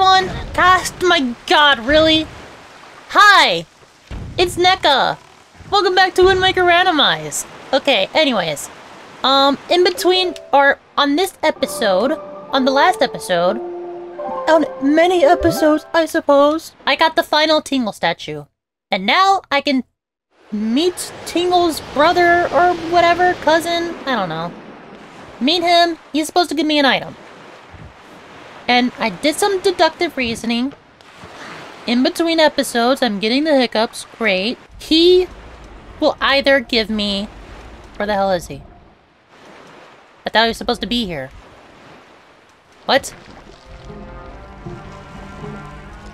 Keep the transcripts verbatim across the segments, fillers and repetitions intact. everyone! Gosh, my god, really? Hi! It's Neca! Welcome back to Windmaker Randomize! Okay, anyways. Um, in between, or on this episode, on the last episode, on many episodes, I suppose, I got the final Tingle statue. And now I can meet Tingle's brother or whatever, cousin, I don't know. Meet him, he's supposed to give me an item. And I did some deductive reasoning. In between episodes, I'm getting the hiccups, great. He will either give me... Where the hell is he? I thought he was supposed to be here. What?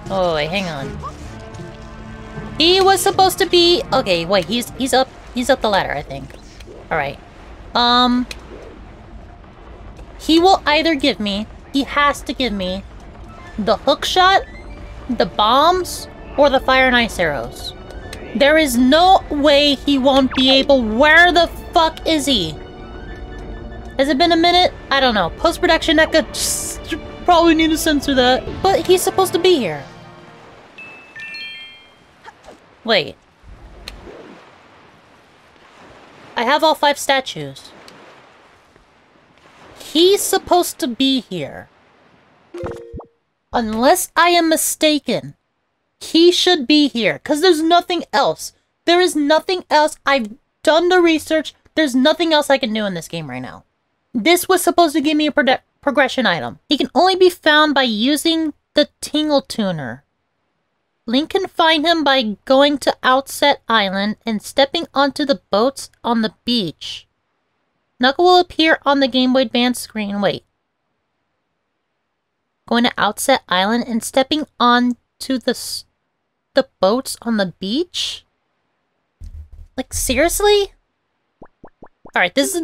Oh, wait, hang on. He was supposed to be... Okay, wait, he's he's up he's up the ladder, I think. Alright. Um... He will either give me... He has to give me... the hookshot, the bombs, or the fire and ice arrows. There is no way he won't be able... Where the fuck is he? Has it been a minute? I don't know. Post-production, that could... Probably need to censor that. But he's supposed to be here. Wait. I have all five statues. He's supposed to be here. Unless I am mistaken, he should be here. Because there's nothing else. There is nothing else. I've done the research. There's nothing else I can do in this game right now. This was supposed to give me a pro- progression item. He can only be found by using the Tingle Tuner. Link can find him by going to Outset Island and stepping onto the boats on the beach. Knuckle will appear on the Game Boy Advance screen. Wait. Going to Outset Island and stepping on to the, s the boats on the beach? Like, seriously? Alright, this is...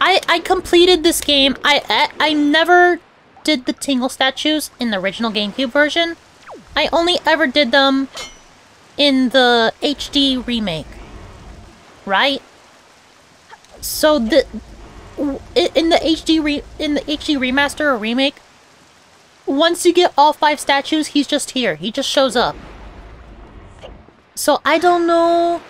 I, I completed this game. I, I I never did the Tingle statues in the original GameCube version. I only ever did them in the H D remake, right? So the in the H D re, in the H D remaster or remake, once you get all five statues, he's just here. He just shows up. So I don't know.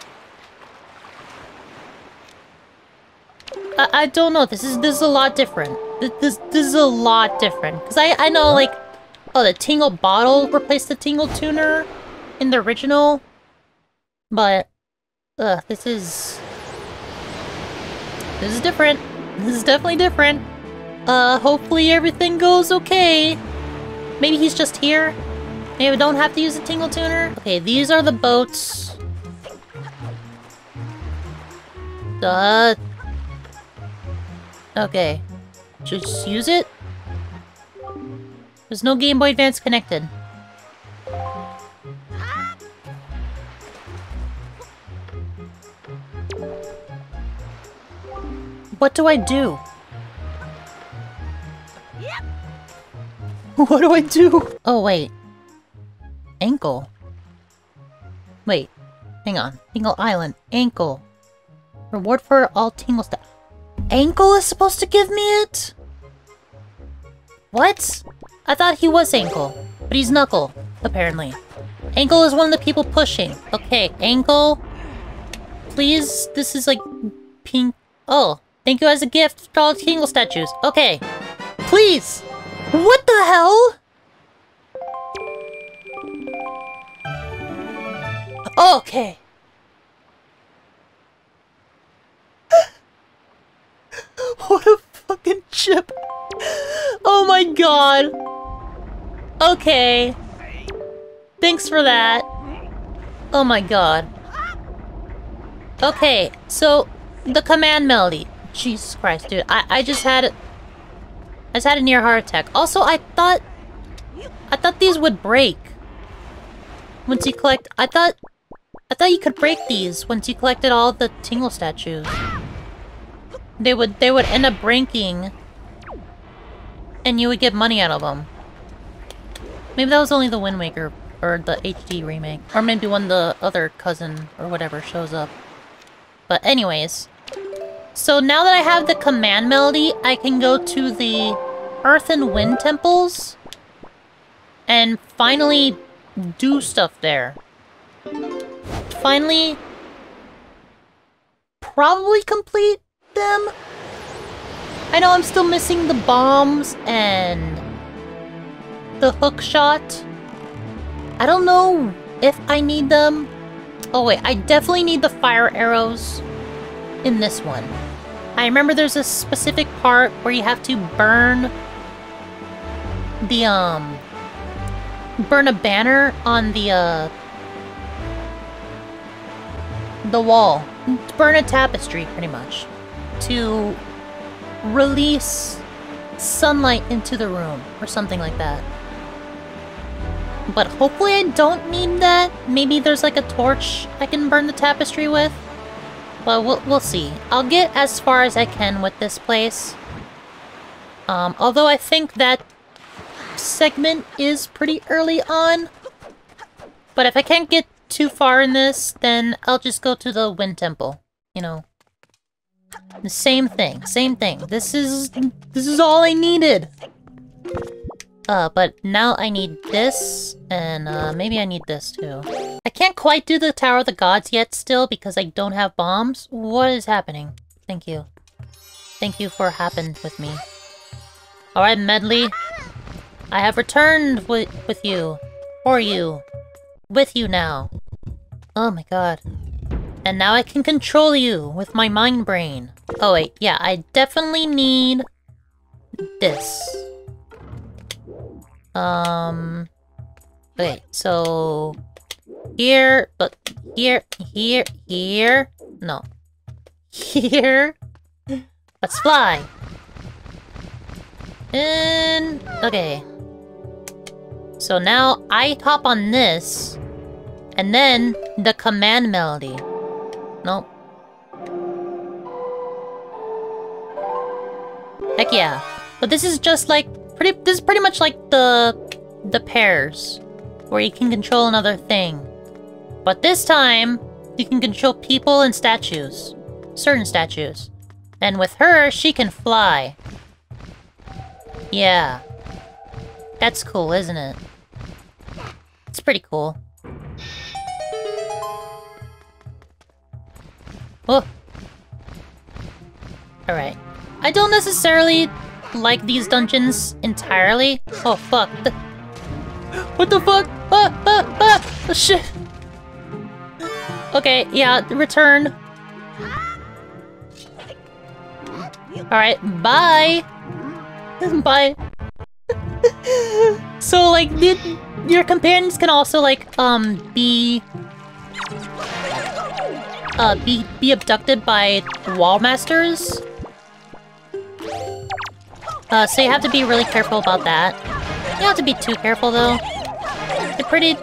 I, I don't know. This is this is a lot different. This this is a lot different because I I know like. Oh, the Tingle Bottle replaced the Tingle Tuner in the original. But, ugh, this is... This is different. This is definitely different. Uh, hopefully everything goes okay. Maybe he's just here? Maybe we don't have to use the Tingle Tuner? Okay, these are the boats. Uh... Okay. Just use it? There's no Game Boy Advance connected. What do I do? What do I do? Oh, wait. Ankle. Wait. Hang on. Tingle Island. Ankle. Reward for all Tingle stuff. Ankle is supposed to give me it? What? I thought he was Ankle, but he's Knuckle, apparently. Ankle is one of the people pushing. Okay, Ankle, please, this is like pink. Oh, thank you as a gift for all the Tingle statues. Okay, please. What the hell? Okay. What a fucking chip. Oh my god. Okay. Thanks for that. Oh my god. Okay, so the Command Melody. Jesus Christ, dude. I, I just had it. I just had a near heart attack. Also, I thought I thought these would break. Once you collect I thought I thought you could break these once you collected all the Tingle statues. They would they would end up breaking. And you would get money out of them. Maybe that was only the Wind Waker or the H D remake. Or maybe when the other cousin or whatever shows up. But anyways. So now that I have the Command Melody, I can go to the Earth and Wind Temples. and finally do stuff there. Finally, probably complete them. I know I'm still missing the bombs and the hook shot. I don't know if I need them. Oh wait, I definitely need the fire arrows in this one. I remember there's a specific part where you have to burn the, um, burn a banner on the, uh, the wall. Burn a tapestry, pretty much, to release sunlight into the room, or something like that. But hopefully I don't need that. Maybe there's like a torch I can burn the tapestry with. But we'll, we'll see. I'll get as far as I can with this place. Um, although I think that segment is pretty early on. But if I can't get too far in this, then I'll just go to the Wind Temple. You know, the same thing, same thing. This is, this is all I needed. Uh, but now I need this, and uh, maybe I need this too. I can't quite do the Tower of the Gods yet still because I don't have bombs. What is happening? Thank you. Thank you for happened with me. Alright, Medli. I have returned with, with you. For you. With you now. Oh my god. And now I can control you with my mind brain. Oh wait, yeah, I definitely need this. Um, okay, so here, but here, here, here, no, here, let's fly. And, okay. So now I hop on this, and then the Command Melody. Nope. Heck yeah. But this is just like, Pretty, this is pretty much like the the pairs, where you can control another thing. But this time, you can control people and statues. Certain statues. And with her, she can fly. Yeah. That's cool, isn't it? It's pretty cool. Whoa. Alright. I don't necessarily like these dungeons entirely. Oh fuck. The what the fuck? Ah, ah, ah. Oh, shit. Okay, yeah, return. Alright, bye! Bye. So, like, the, your companions can also, like, um, be... Uh, be, be abducted by wall masters. Uh, so you have to be really careful about that. You don't have to be too careful, though. They're pretty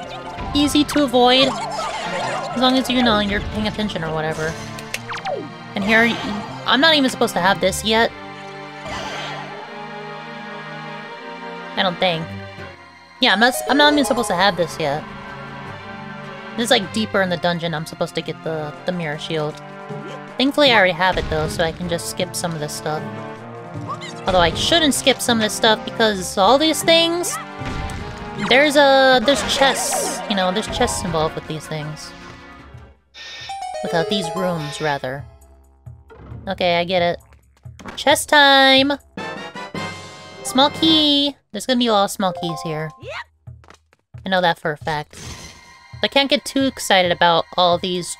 easy to avoid, as long as you know you're paying attention or whatever. And here, I'm not even supposed to have this yet. I don't think. Yeah, I'm not, I'm not even supposed to have this yet. This is like deeper in the dungeon, I'm supposed to get the, the mirror shield. Thankfully I already have it though, so I can just skip some of this stuff. Although I shouldn't skip some of this stuff because all these things, there's a there's chests, you know, there's chests involved with these things. Without these rooms, rather. Okay, I get it. Chest time. Small key. There's gonna be a lot of small keys here. I know that for a fact. I can't get too excited about all these,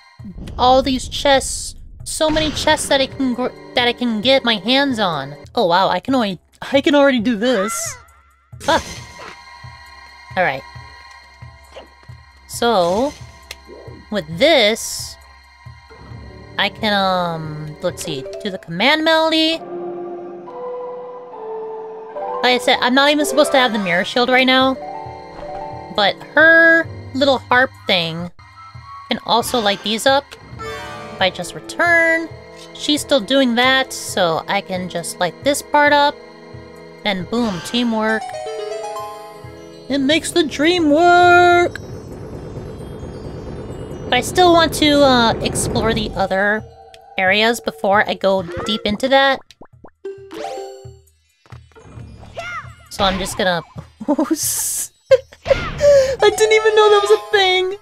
all these chests. So many chests that I can gr that I can get my hands on. Oh wow, I can only I can already do this. Fuck. All right. So with this, I can um let's see, do the Command Melody. Like I said, I'm not even supposed to have the mirror shield right now, but her little harp thing can also light these up. If I just return, she's still doing that, so I can just light this part up, and boom, teamwork. It makes the dream work! But I still want to uh, explore the other areas before I go deep into that. So I'm just gonna... didn't even know that was a thing!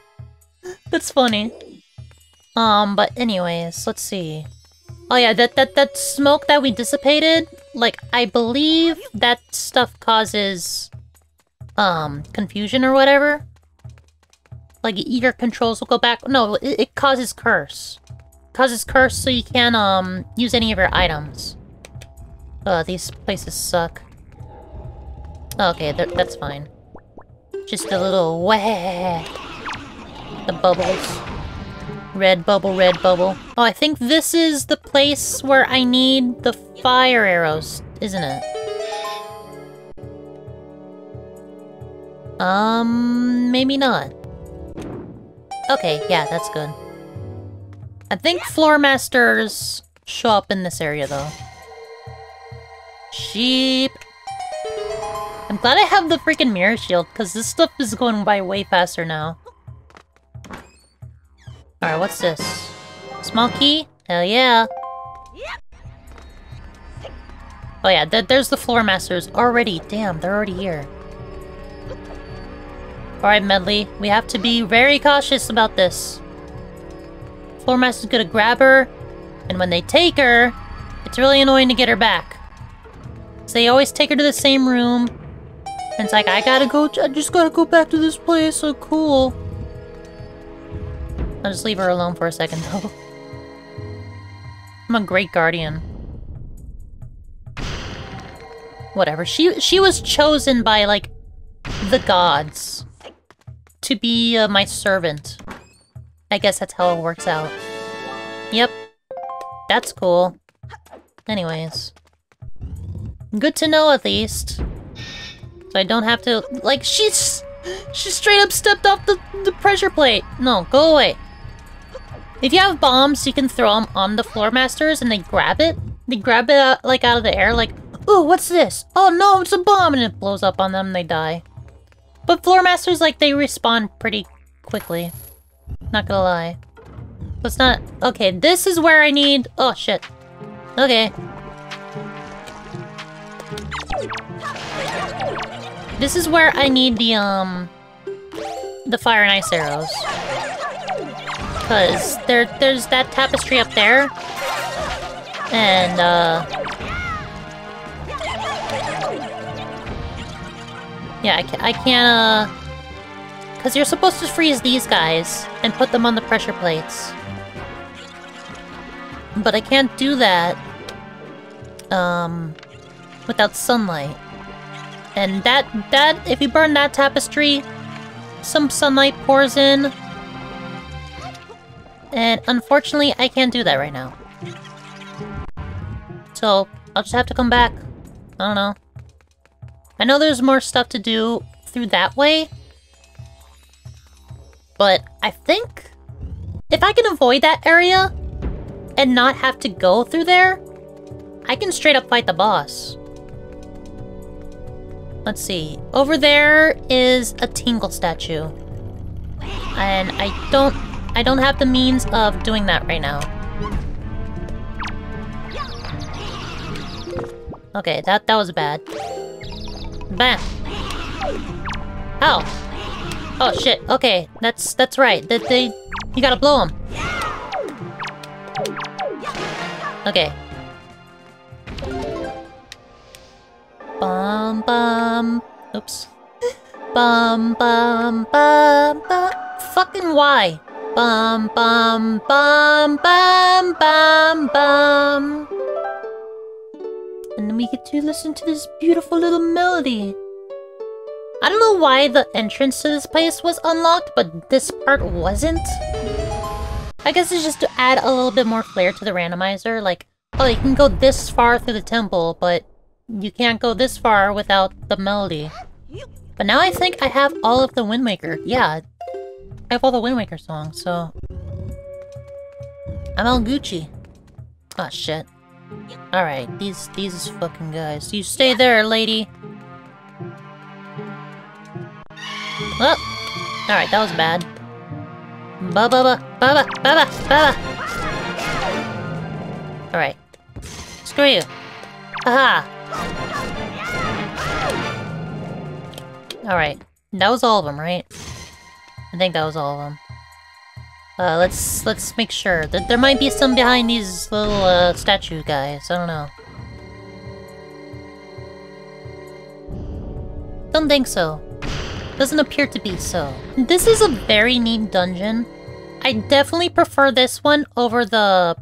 That's funny. Um, but anyways, let's see. Oh yeah, that, that, that smoke that we dissipated, like, I believe that stuff causes, um, confusion or whatever. Like, your controls will go back. No, it, it causes curse. It causes curse so you can't, um, use any of your items. Ugh, these places suck. Okay, th that's fine. Just a little wah. The bubbles. Red bubble, red bubble. Oh, I think this is the place where I need the fire arrows, isn't it? Um, maybe not. Okay, yeah, that's good. I think floor masters show up in this area, though. Sheep! I'm glad I have the freaking mirror shield, because this stuff is going by way faster now. Alright, what's this? Small key? Hell yeah! Oh yeah, th there's the floor masters already. Damn, they're already here. Alright, Medli, we have to be very cautious about this. Floor master's gonna grab her, and when they take her, it's really annoying to get her back. So they always take her to the same room, and it's like, I gotta go, I just gotta go back to this place, so cool. I'll just leave her alone for a second, though. I'm a great guardian. Whatever. She she was chosen by, like, the gods to be uh, my servant. I guess that's how it works out. Yep. That's cool. Anyways. Good to know, at least. So I don't have to... Like, she's... She straight up stepped off the, the pressure plate! No, go away. If you have bombs, you can throw them on the floor masters and they grab it. They grab it out, like out of the air, like, ooh, what's this? Oh no, it's a bomb! And it blows up on them and they die. But floor masters, like, they respawn pretty quickly. Not gonna lie. Let's not... Okay, this is where I need... Oh, shit. Okay. This is where I need the, um... the fire and ice arrows. Because there, there's that tapestry up there. And, uh... yeah, I, ca I can't, uh... because you're supposed to freeze these guys and put them on the pressure plates. But I can't do that... Um... without sunlight. And that, that, if you burn that tapestry, some sunlight pours in. And unfortunately, I can't do that right now. So, I'll just have to come back. I don't know. I know there's more stuff to do through that way. But I think if I can avoid that area and not have to go through there, I can straight up fight the boss. Let's see. Over there is a Tingle statue. And I don't... I don't have the means of doing that right now. Okay, that, that was bad. Bam! Ow! Oh, shit. Okay, that's... that's right. That they... You gotta blow them. Okay. Bum bum. Oops. Bum bum bum bum. Fucking why? Bum bum bum bum bum bum. And then we get to listen to this beautiful little melody. I don't know why the entrance to this place was unlocked, but this part wasn't. I guess it's just to add a little bit more flair to the randomizer. Like, oh, you can go this far through the temple, but you can't go this far without the melody. But now I think I have all of the Wind Waker. Yeah, I have all the Wind Waker songs, so... I'm El Gucci. Oh shit. Alright, these these fucking guys. You stay there, lady! Well, oh. Alright, that was bad. Ba-ba-ba, ba-ba, ba-ba, ba-ba! Alright. Screw you. Haha! Alright, that was all of them, right? I think that was all of them. Uh, let's let's make sure. There, there might be some behind these little uh, statue guys. I don't know. Don't think so. Doesn't appear to be so. This is a very neat dungeon. I definitely prefer this one over the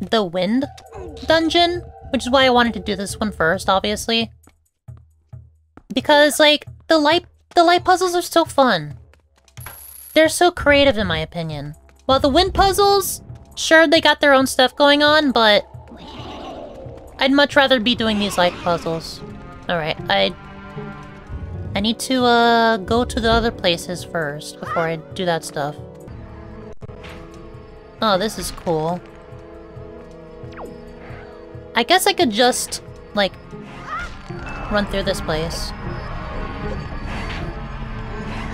the wind dungeon, which is why I wanted to do this one first, obviously. Because like the light the light puzzles are so fun. They're so creative in my opinion. While the wind puzzles, sure they got their own stuff going on, but I'd much rather be doing these light puzzles. Alright, I I need to uh go to the other places first before I do that stuff. Oh, this is cool. I guess I could just, like, run through this place.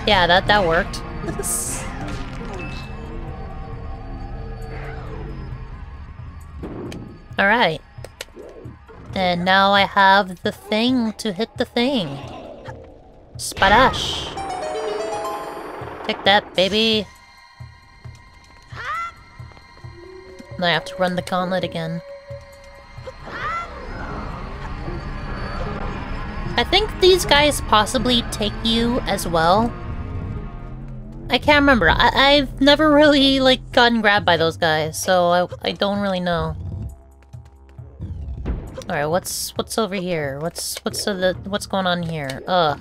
Yeah, that, that worked. Alright. And now I have the thing to hit the thing. Spadash! Take that, baby! Now I have to run the gauntlet again. I think these guys possibly take you as well. I can't remember. I I've never really like gotten grabbed by those guys, so I I don't really know. All right, what's what's over here? What's what's the what's going on here? Ugh.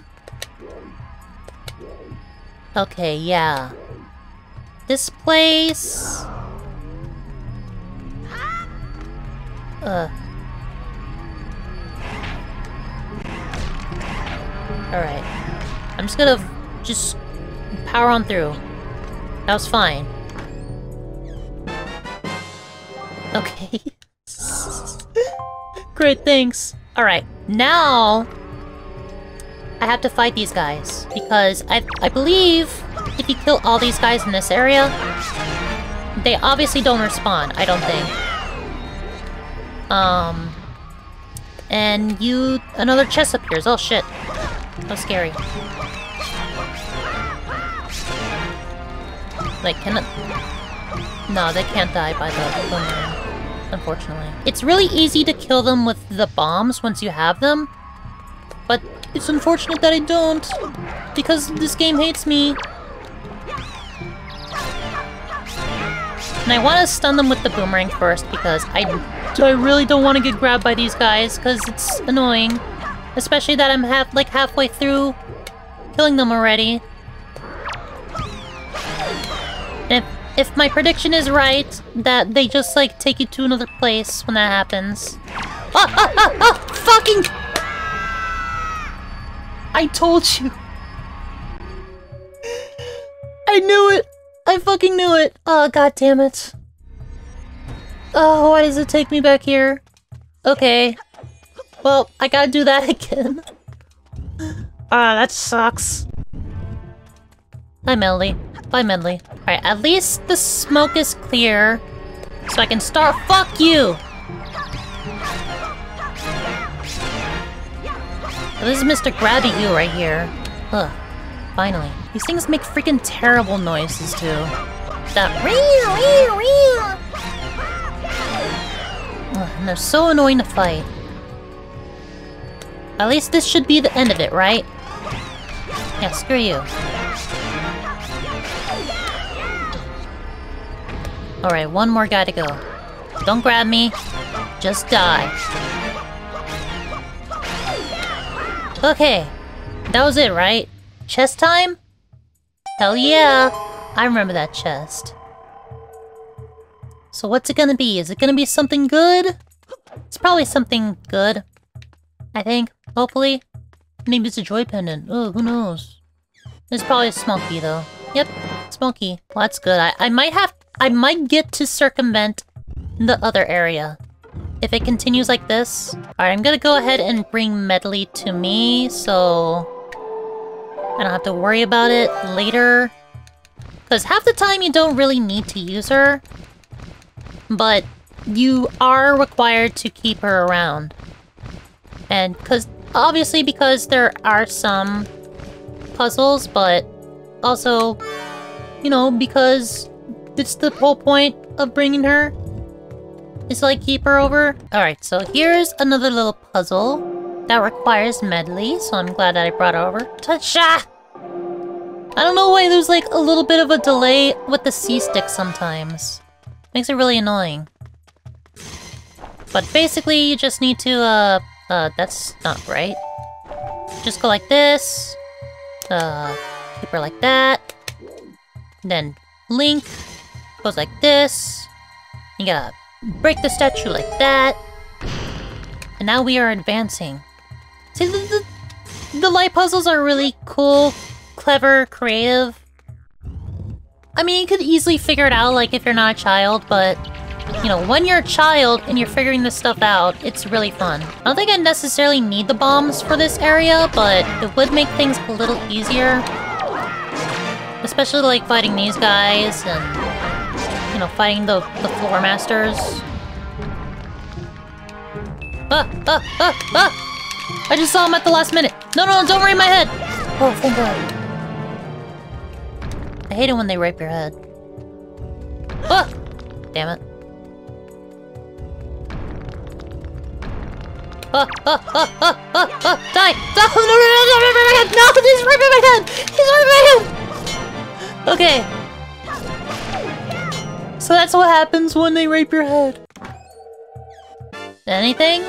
Okay, yeah. This place. Uh. Alright. I'm just gonna just power on through. That was fine. Okay. Great, thanks. Alright. Now I have to fight these guys. Because I I believe if you kill all these guys in this area, they obviously don't respawn, I don't think. Um, and you... Another chest appears. Oh, shit. So scary. Like, can it... No, they can't die by the bomb, unfortunately. It's really easy to kill them with the bombs once you have them. But it's unfortunate that I don't. Because this game hates me. And I want to stun them with the boomerang first because I... I really don't want to get grabbed by these guys because it's annoying, especially that I'm half like halfway through killing them already. And if, if my prediction is right, that they just like take you to another place when that happens. Ah, ah, ah, ah, fucking! I told you. I knew it. I fucking knew it. Oh, god damn it. Oh, why does it take me back here? Okay. Well, I gotta do that again. Ah, uh, that sucks. Bye, Medli. Bye, Medli. Alright, at least the smoke is clear. So I can start- Fuck you! This is Mister Grabby You right here. Ugh. Finally. These things make freaking terrible noises, too. That- Real, real, real! And they're so annoying to fight. At least this should be the end of it, right? Yeah, screw you. Alright, one more guy to go. Don't grab me. Just die. Okay. That was it, right? Chest time? Hell yeah! I remember that chest. So what's it gonna be? Is it gonna be something good? It's probably something good. I think. Hopefully. Maybe it's a joy pendant. Oh, who knows? It's probably a Smokey though. Yep, Smokey. Well, that's good. I, I might have... I might get to circumvent the other area. If it continues like this. Alright, I'm gonna go ahead and bring Medli to me, so... I don't have to worry about it later. Because half the time you don't really need to use her. But you are required to keep her around. And because obviously because there are some puzzles, but Also, you know, because it's the whole point of bringing her. It's like keep her over. Alright, so here's another little puzzle that requires Medli, so I'm glad that I brought her over. Tasha! I don't know why there's like a little bit of a delay with the C-stick sometimes. Makes it really annoying. But basically, you just need to, uh... Uh, that's not right. Just go like this. Uh, keep her like that. Then Link goes like this. You gotta break the statue like that. And now we are advancing. See, the, the, the light puzzles are really cool, clever, creative. I mean, you could easily figure it out, like, if you're not a child, but... you know, when you're a child and you're figuring this stuff out, it's really fun. I don't think I necessarily need the bombs for this area, but it would make things a little easier. Especially, like, fighting these guys and, you know, fighting the, the floor masters. Ah! Ah! Ah! Ah! I just saw him at the last minute! No, no, no, don't rape my head! Oh, thank God. I hate it when they rape your head. Ah! Damn it. Uh, uh, uh, uh, uh, uh, die! No, no, no, no, no, no, no, no, he's right by my head! He's right by my head! Okay. So that's what happens when they rape your head. Anything?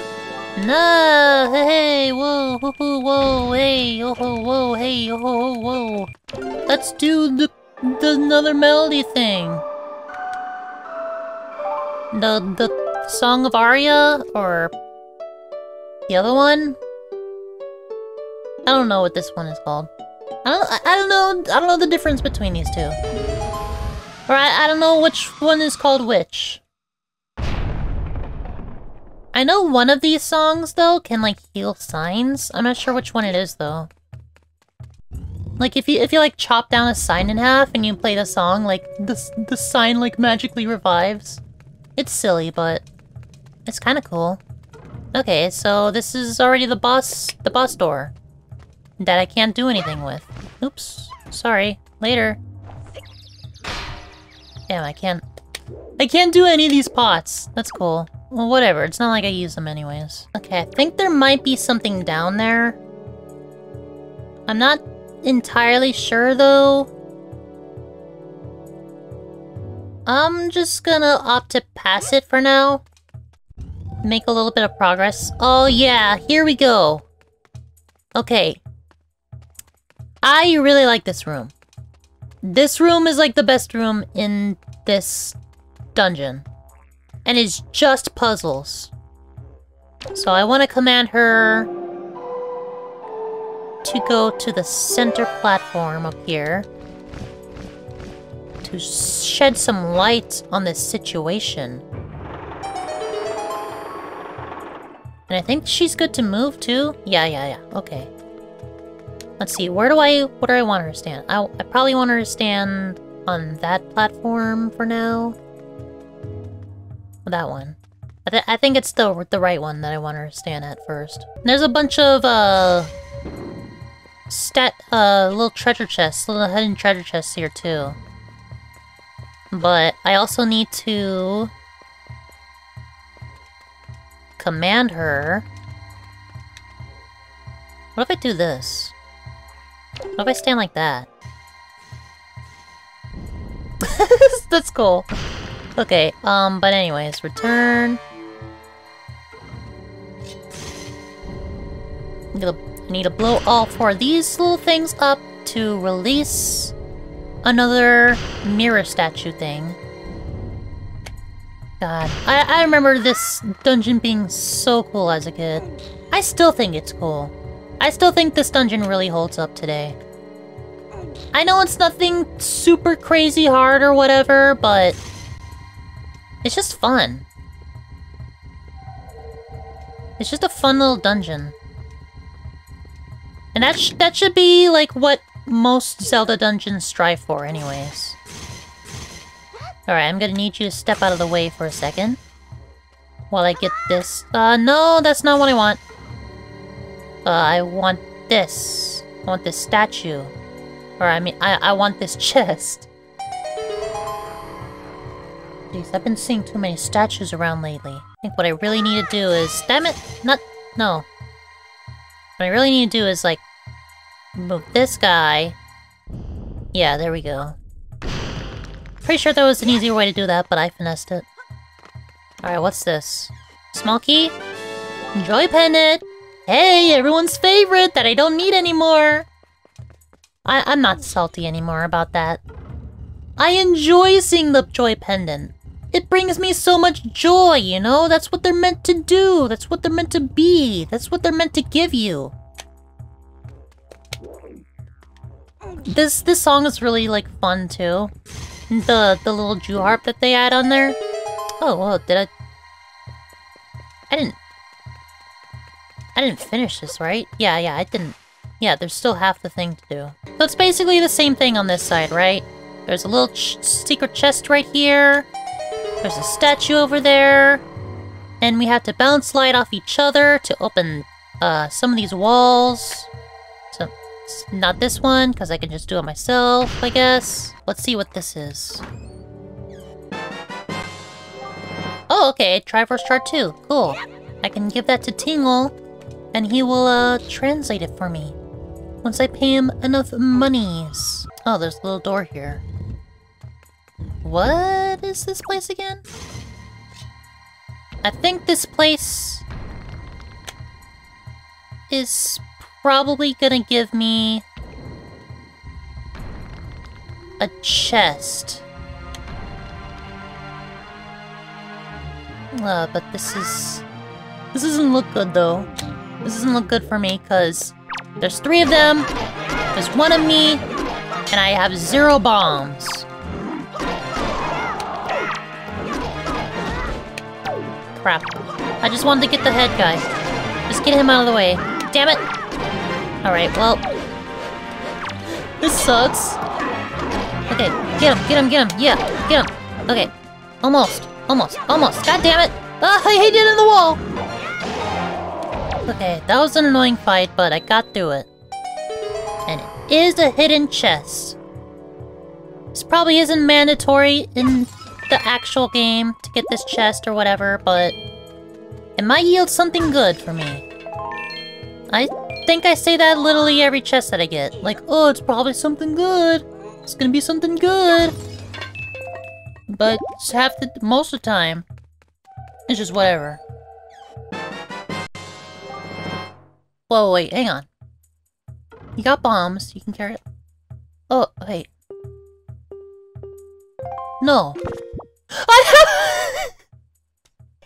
No! Hey, hey, whoa, whoa, whoa, whoa, hey, oh, whoa, hey, oh, whoa, whoa. Let's do the, the another melody thing. The, the Song of Aria, or... the other one? I don't know what this one is called. I don't, I, I don't know, I don't know the difference between these two. Or I, I don't know which one is called which. I know one of these songs, though, can, like, heal signs. I'm not sure which one it is, though. Like, if you, if you like, chop down a sign in half and you play the song, like, the, the sign, like, magically revives. It's silly, but it's kind of cool. Okay, so this is already the boss, the boss door that I can't do anything with. Oops, sorry. Later. Damn, I can't. I can't do any of these pots. That's cool. Well, whatever. It's not like I use them anyways. Okay, I think there might be something down there. I'm not entirely sure though. I'm just gonna opt to pass it for now. Make a little bit of progress. Oh yeah, here we go. Okay. I really like this room. This room is like the best room in this dungeon. And it's just puzzles. So I want to command her to go to the center platform up here. To shed some light on this situation. And I think she's good to move, too? Yeah, yeah, yeah. Okay. Let's see. Where do I... What do I want her to stand? I, I probably want her to stand on that platform for now. That one. I, th I think it's the, the right one that I want her to stand at first. And there's a bunch of, uh... Stat... Uh, little treasure chests. Little hidden treasure chests here, too. But I also need to... command her. What if I do this? What if I stand like that? That's cool. Okay, um, but anyways, return. I'm gonna, I need to blow all four of these little things up to release another mirror statue thing. God, I, I remember this dungeon being so cool as a kid. I still think it's cool. I still think this dungeon really holds up today. I know it's nothing super crazy hard or whatever, but... it's just fun. It's just a fun little dungeon. And that, sh that should be, like, what most Zelda dungeons strive for anyways. Alright, I'm gonna need you to step out of the way for a second. While I get this... Uh, no, that's not what I want. Uh, I want this. I want this statue. Or, I mean, I, I want this chest. Jeez, I've been seeing too many statues around lately. I think what I really need to do is... Damn it! Not... No. What I really need to do is, like... move this guy. Yeah, there we go. Pretty sure there was an easier way to do that, but I finessed it. Alright, what's this? Small key? Joy Pendant! Hey, everyone's favorite that I don't need anymore! I I'm not salty anymore about that. I enjoy seeing the Joy Pendant. It brings me so much joy, you know? That's what they're meant to do. That's what they're meant to be. That's what they're meant to give you. This this song is really, like, fun, too. The, the little Jew harp that they add on there. Oh, whoa, did I... I didn't... I didn't finish this, right? Yeah, yeah, I didn't... Yeah, there's still half the thing to do. So it's basically the same thing on this side, right? There's a little ch secret chest right here. There's a statue over there. And we have to bounce light off each other to open uh, some of these walls. So, not this one, because I can just do it myself, I guess. Let's see what this is. Oh, okay, Triforce Chart two. Cool. I can give that to Tingle, and he will uh, translate it for me. Once I pay him enough monies. Oh, there's a little door here. What is this place again? I think this place is probably gonna give me a chest. Uh, but this is... This doesn't look good, though. This doesn't look good for me, because there's three of them, there's one of me, and I have zero bombs. Crap. I just wanted to get the head guy. Just get him out of the way. Damn it! Alright, well... this sucks. Okay, get him, get him, get him, yeah, get him. Okay, almost, almost, almost, god damn it! Ah, I hit it in the wall! Okay, that was an annoying fight, but I got through it. And it is a hidden chest. This probably isn't mandatory in the actual game to get this chest or whatever, but it might yield something good for me. I think I say that literally every chest that I get. Like, oh, it's probably something good. It's gonna be something good. But half the, most of the time, it's just whatever. Whoa, wait, hang on. You got bombs, you can carry it. Oh, wait. No. I,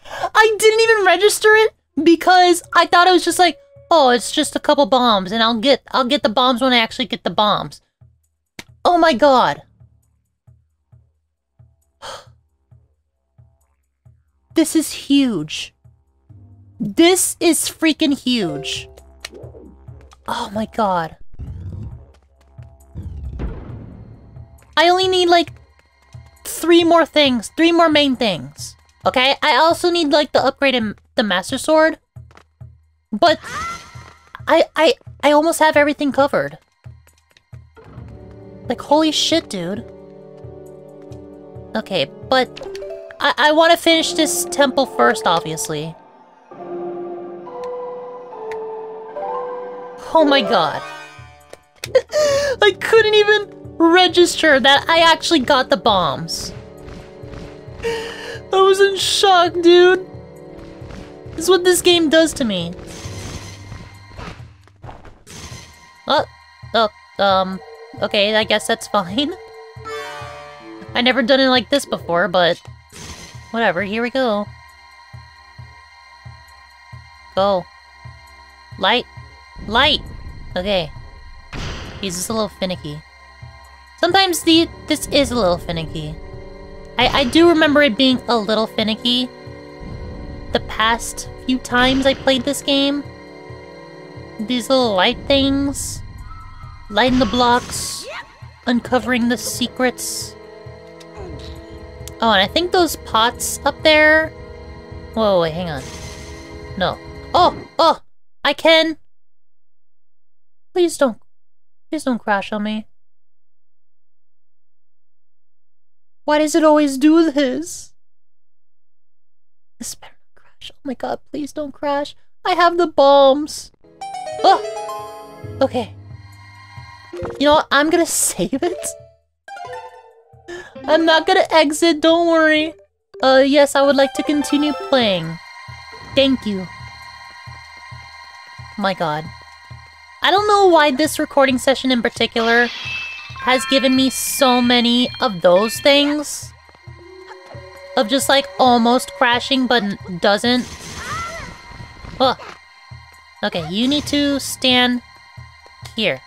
I didn't even register it because I thought it was just like, oh, it's just a couple bombs and I'll get I'll get the bombs when I actually get the bombs. Oh my god. This is huge. This is freaking huge. Oh my god. I only need like three more things. Three more main things. Okay? I also need like the upgrade in the Master Sword. But I I I almost have everything covered. Like holy shit, dude. Okay, but I, I want to finish this temple first, obviously. Oh my god. I couldn't even register that I actually got the bombs. I was in shock, dude. This is what this game does to me. Oh, oh, um, okay, I guess that's fine. I've never done it like this before, but... whatever, here we go. Go. Light. Light! Okay. He's just a little finicky. Sometimes the this is a little finicky. I, I do remember it being a little finicky the past few times I played this game. These little light things. Lighting the blocks. Uncovering the secrets. Oh, and I think those pots up there... Whoa, wait, hang on. No. Oh! Oh! I can! Please don't... Please don't crash on me. Why does it always do this? This better not crash. Oh my god, please don't crash. I have the bombs. Oh! Okay. You know what? I'm gonna save it. I'm not gonna exit, don't worry. Uh, yes, I would like to continue playing. Thank you. My god. I don't know why this recording session in particular has given me so many of those things. Of just like almost crashing but doesn't. Oh. Okay, you need to stand here.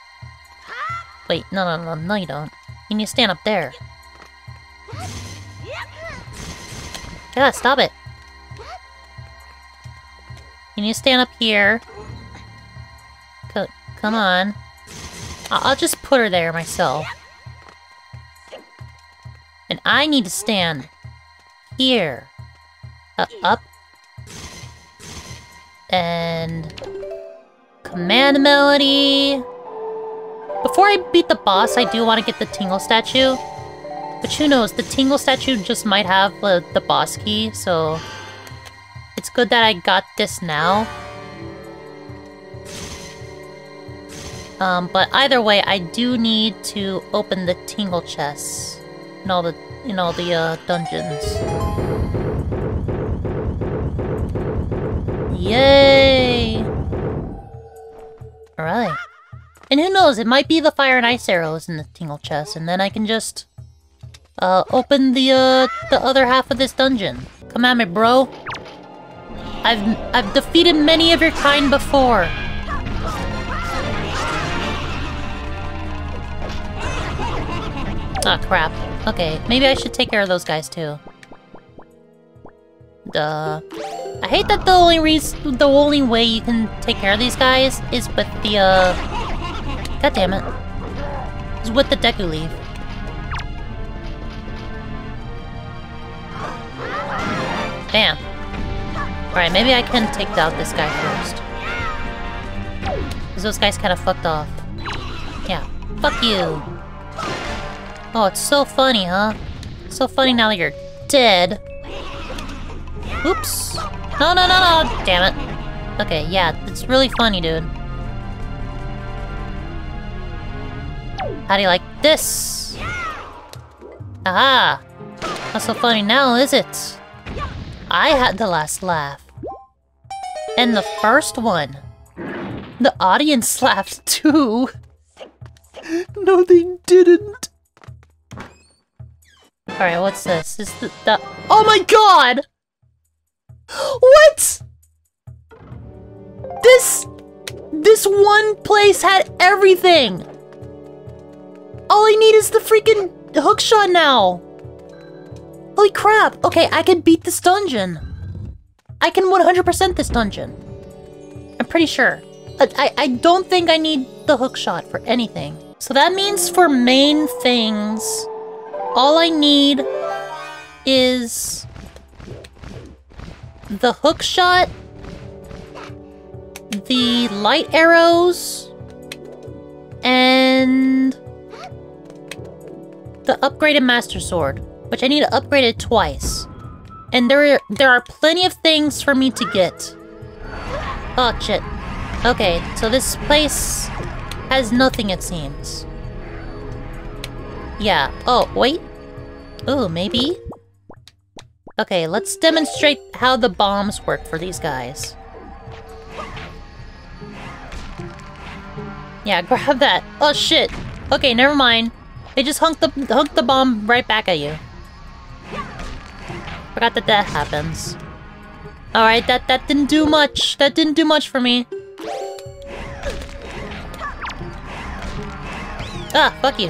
Wait, no, no, no, no you don't. You need to stand up there. Yeah, stop it. You need to stand up here. Co come on. I I'll just put her there myself. And I need to stand here. Uh, up. And... Command Melody. Before I beat the boss, I do want to get the Tingle statue. But who knows, the Tingle statue just might have uh, the boss key, so... It's good that I got this now. Um, but either way, I do need to open the Tingle chests. In all the, in all the uh, dungeons. Yay! Alright. And who knows, it might be the fire and ice arrows in the Tingle chest, and then I can just... Uh, open the, uh, the other half of this dungeon. Come at me, bro. I've, I've defeated many of your kind before. Ah, crap. Okay, maybe I should take care of those guys, too. Duh. I hate that the only reason, the only way you can take care of these guys is with the, uh... God damn it. Is with the Deku Leaf. Bam. Alright, maybe I can take out this guy first. Because those guys kind of fucked off. Yeah. Fuck you. Oh, it's so funny, huh? So funny now that you're dead. Oops. No, no, no, no. Damn it. Okay, yeah. It's really funny, dude. How do you like this? Aha. Not so funny now, is it? I had the last laugh. And the first one. The audience laughed too. No, they didn't. Alright, what's this? Is the, the... Oh my god! What? This... This one place had everything! All I need is the freaking hookshot now! Holy crap! Okay, I can beat this dungeon. I can one hundred percent this dungeon. I'm pretty sure. I, I, I don't think I need the hookshot for anything. So that means for main things, all I need is the hookshot, the light arrows, and the upgraded Master Sword. Which I need to upgrade it twice. And there are, there are plenty of things for me to get. Oh, shit. Okay, so this place has nothing, it seems. Yeah. Oh, wait. Ooh, maybe? Okay, let's demonstrate how the bombs work for these guys. Yeah, grab that. Oh, shit. Okay, never mind. They just hunked the, hunked the bomb right back at you. Forgot that that happens. Alright, that, that didn't do much. That didn't do much for me. Ah, fuck you.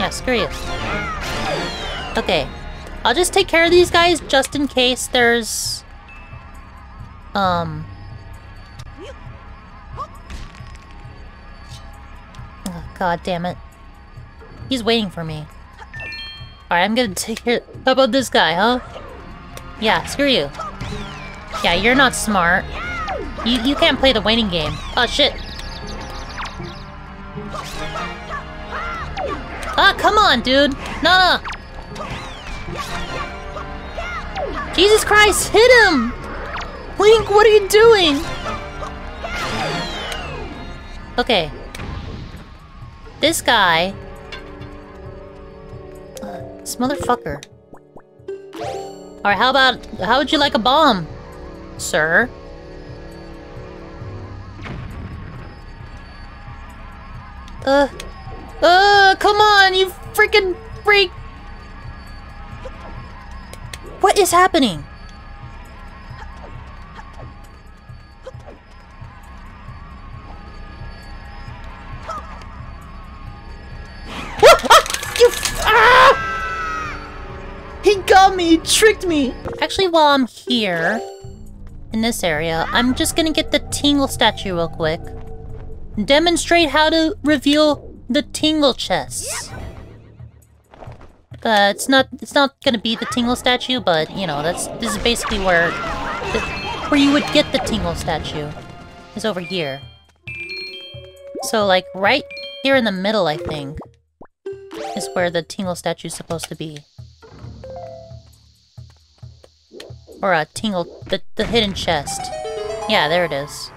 Yeah, screw you. Okay. I'll just take care of these guys just in case there's... Um... Oh, god damn it. He's waiting for me. Alright, I'm gonna take care. How about this guy, huh? Yeah, screw you. Yeah, you're not smart. You you can't play the waiting game. Oh shit. Ah, come on, dude. No, no. Jesus Christ, hit him! Link, what are you doing? Okay. This guy... This motherfucker. Alright, how about... How would you like a bomb, sir? Uh... Uh, come on, you freaking freak! What is happening? He got me! He tricked me! Actually, while I'm here, in this area, I'm just gonna get the Tingle statue real quick. Demonstrate how to reveal the Tingle chest. Uh, it's not, it's not gonna be the Tingle statue, but, you know, that's, this is basically where, the, where you would get the Tingle statue. Is over here. So, like, right here in the middle, I think, is where the Tingle statue is supposed to be. Or a Tingle, the, the hidden chest. Yeah, there it is.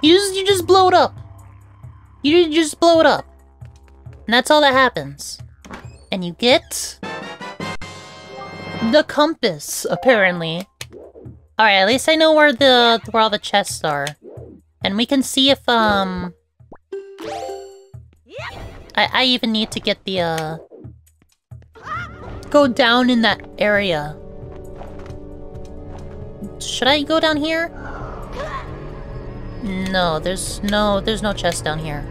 You just, you just blow it up. You, you just blow it up. And that's all that happens. And you get... the compass, apparently. Alright, at least I know where the, where all the chests are. And we can see if, um... I, I even need to get the, uh... go down in that area. Should I go down here? No, there's no, there's no chest down here.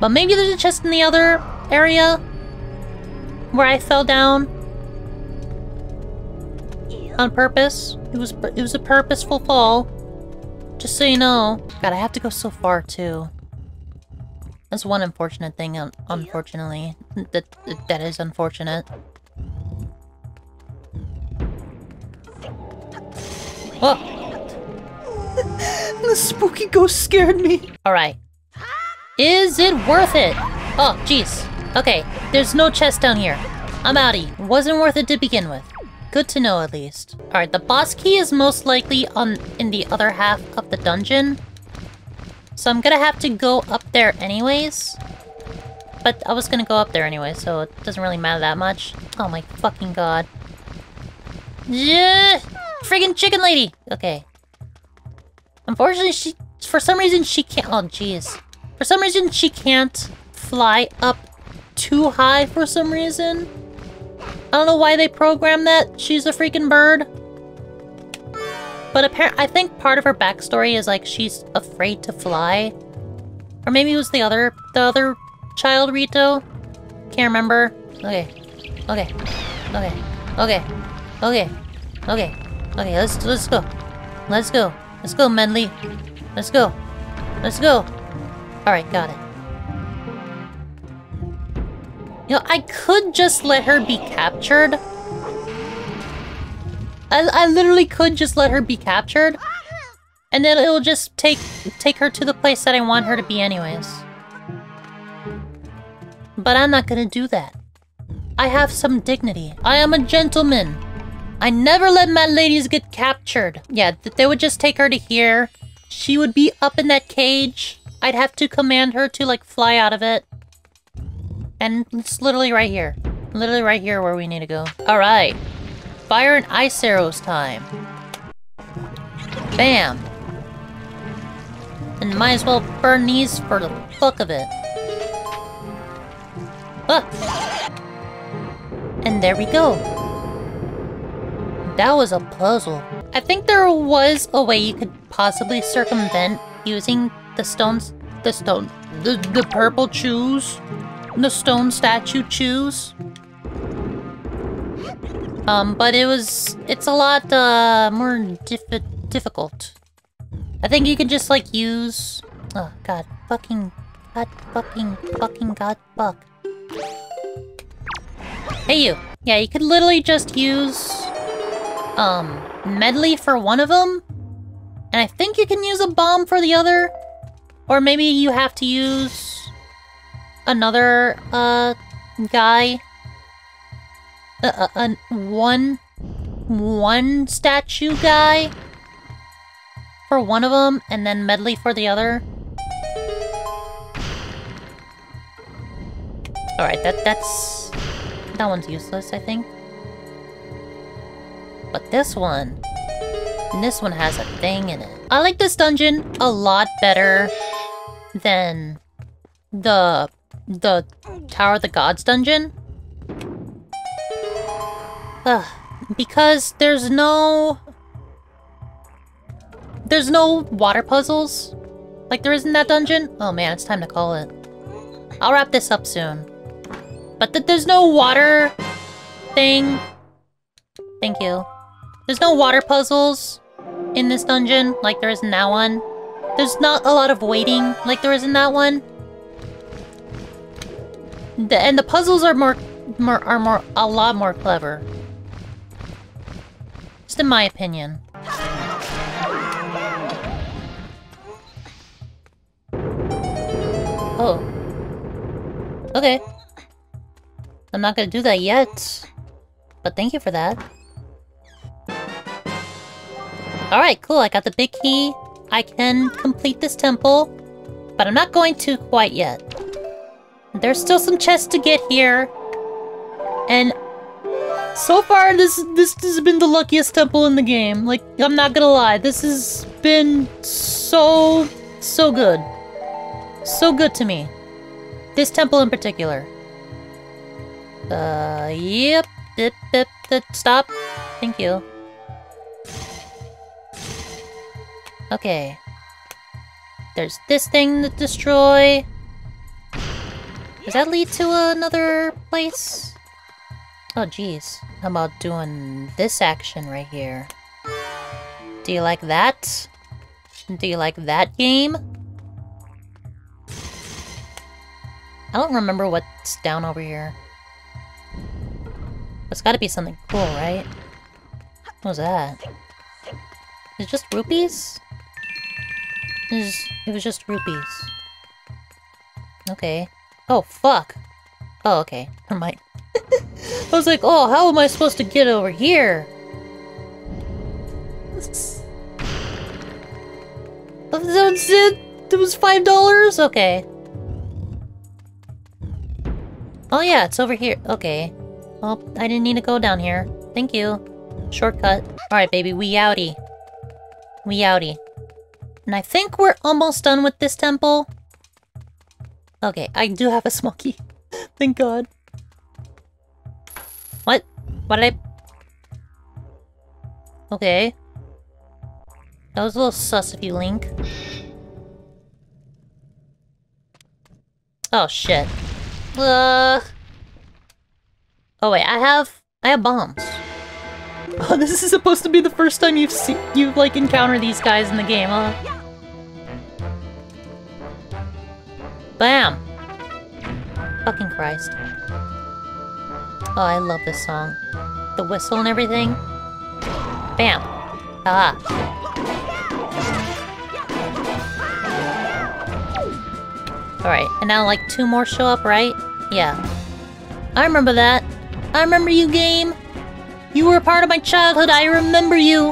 But maybe there's a chest in the other area where I fell down on purpose. It was, it was a purposeful fall. Just so you know. God, I have to go so far too. That's one unfortunate thing. Un unfortunately, that that is unfortunate. Oh! The spooky ghost scared me! Alright. Is it worth it? Oh, jeez. Okay, there's no chest down here. I'm outie. Wasn't worth it to begin with. Good to know, at least. Alright, the boss key is most likely on in the other half of the dungeon. So I'm gonna have to go up there anyways. But I was gonna go up there anyway, so it doesn't really matter that much. Oh my fucking god. Yeah! Friggin' chicken lady! Okay. Unfortunately, she... For some reason, she can't... Oh, jeez. For some reason, she can't fly up too high for some reason. I don't know why they programmed that. She's a freaking bird. But apparently, I think part of her backstory is, like, she's afraid to fly. Or maybe it was the other... The other child, Rito. Can't remember. Okay. Okay. Okay. Okay. Okay. Okay. Okay, let's let's go. Let's go. Let's go, Medli. Let's go. Let's go. Alright, got it. You know, I could just let her be captured. I I literally could just let her be captured. And then it'll just take take her to the place that I want her to be anyways. But I'm not gonna do that. I have some dignity. I am a gentleman. I never let my ladies get captured. Yeah, th they would just take her to here. She would be up in that cage. I'd have to command her to, like, fly out of it. And it's literally right here. Literally right here where we need to go. Alright. Fire and ice arrows time. Bam. And might as well burn these for the fuck of it. Ah. And there we go. That was a puzzle. I think there was a way you could possibly circumvent using the stones... The stone... The, the purple chews. The stone statue chews. Um, but it was... It's a lot, uh, more diff- difficult. I think you could just, like, use... Oh, god. Fucking... God fucking... Fucking god fuck. Hey, you. Yeah, you could literally just use... Um, Medli for one of them, and I think you can use a bomb for the other, or maybe you have to use another uh guy, uh, uh, uh one one statue guy for one of them, and then Medli for the other. Alright, that that's... that one's useless, I think. But this one... and this one has a thing in it. I like this dungeon a lot better than the... the Tower of the Gods dungeon. Ugh. Because there's no... there's no water puzzles like there is in that dungeon. Oh man, it's time to call it. I'll wrap this up soon. But th there's no water thing. Thank you. There's no water puzzles in this dungeon like there is in that one. There's not a lot of waiting like there is in that one. The, and the puzzles are more, more, are more, a lot more clever. Just in my opinion. Oh. Okay. I'm not gonna do that yet. But thank you for that. Alright, cool. I got the big key. I can complete this temple. But I'm not going to quite yet. There's still some chests to get here. And so far, this this has been the luckiest temple in the game. Like, I'm not gonna lie. This has been so, so good. So good to me. This temple in particular. Uh, yep. Dip, dip, dip, stop. Thank you. Okay. There's this thing to destroy. Does that lead to another place? Oh, jeez. How about doing this action right here? Do you like that? Do you like that game? I don't remember what's down over here. It's gotta be something cool, right? What was that? Is it just rupees? It was, it was just rupees. Okay. Oh, fuck. Oh, okay. Never mind. I was like, oh, how am I supposed to get over here? That was it? It was five dollars? Okay. Oh, yeah, it's over here. Okay. Well, I didn't need to go down here. Thank you. Shortcut. Alright, baby. We outie. We outie. And I think we're almost done with this temple. Okay, I do have a small key. Thank God. What? What did I... Okay. That was a little sus if you Link. Oh, shit. Uh... Oh, wait, I have... I have bombs. Oh, this is supposed to be the first time you've seen... You've, like, encountered these guys in the game, huh? Bam! Fucking Christ. Oh, I love this song. The whistle and everything. Bam! Ah. Alright, and now like two more show up, right? Yeah. I remember that. I remember you, game! You were a part of my childhood, I remember you!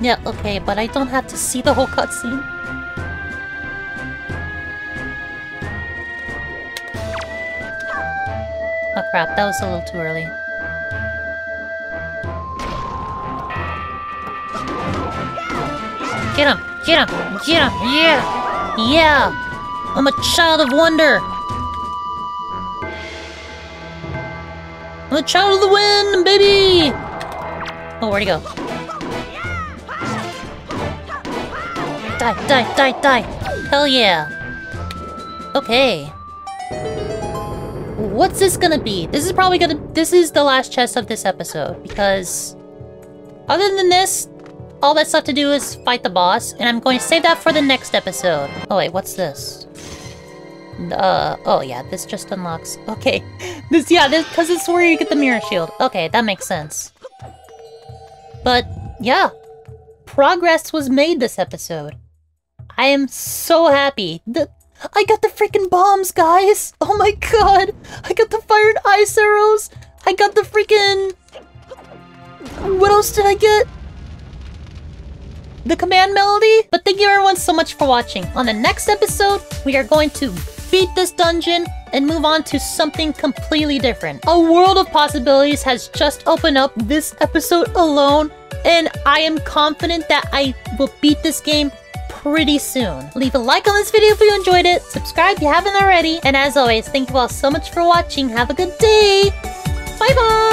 Yeah, okay, but I don't have to see the whole cutscene. Oh crap, that was a little too early. Get him! Get him! Get him! Yeah! Yeah! I'm a child of wonder! I'm a child of the wind, baby! Oh, where'd he go? Die, die, die, die! Hell yeah! Okay. What's this gonna be? This is probably gonna... This is the last chest of this episode, because... other than this, all that's left to do is fight the boss, and I'm going to save that for the next episode. Oh wait, what's this? Uh, oh yeah, this just unlocks... Okay. This, yeah, this... Because it's where you get the mirror shield. Okay, that makes sense. But, yeah. Progress was made this episode. I am so happy. The... I got the freaking bombs, guys! Oh my god! I got the fired ice arrows! I got the freaking... What else did I get? The Command Melody? But thank you everyone so much for watching. On the next episode, we are going to beat this dungeon and move on to something completely different. A world of possibilities has just opened up this episode alone, and I am confident that I will beat this game pretty soon. Leave a like on this video if you enjoyed it, subscribe if you haven't already, and as always, thank you all so much for watching. Have a good day! Bye bye!